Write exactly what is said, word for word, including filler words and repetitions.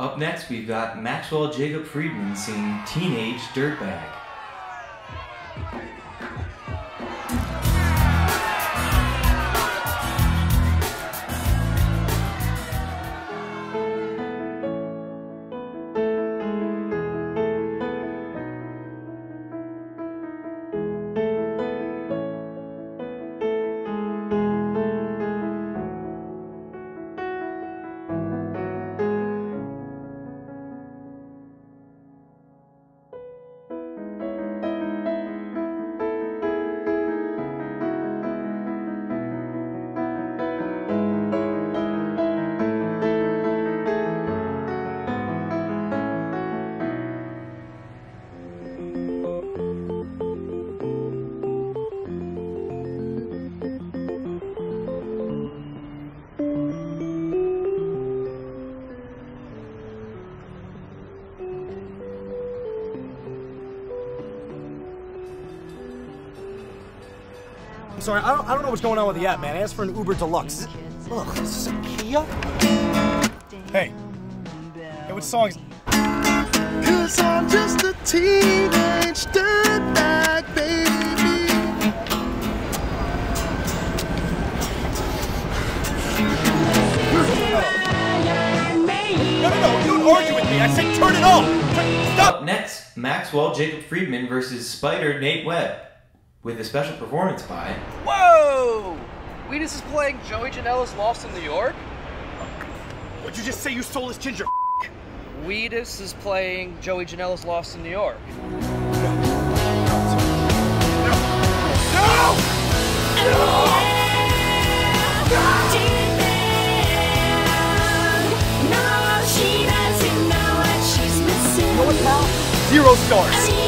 Up next, we've got Maxwell Jacob Friedman singing Teenage Dirtbag. I'm sorry, I don't, I don't know what's going on with the app, man. I asked for an Uber Deluxe. Ugh, is this a Kia? Hey. Hey, what song is... Cause I'm just a teenage dirtbag, baby. No, no, no, you don't argue with me. I said turn it off. Stop. Up next, Maxwell Jacob Friedman versus Spider Nate Webb, with a special performance by... Whoa! Wheatus is playing Joey Janela's Lost in New York? What'd you just say? You stole his ginger f***? Wheatus is playing Joey Janela's Lost in New York. No! No! No! No! No! No! No! She doesn't know what she's missing. You know what, pal? Zero stars.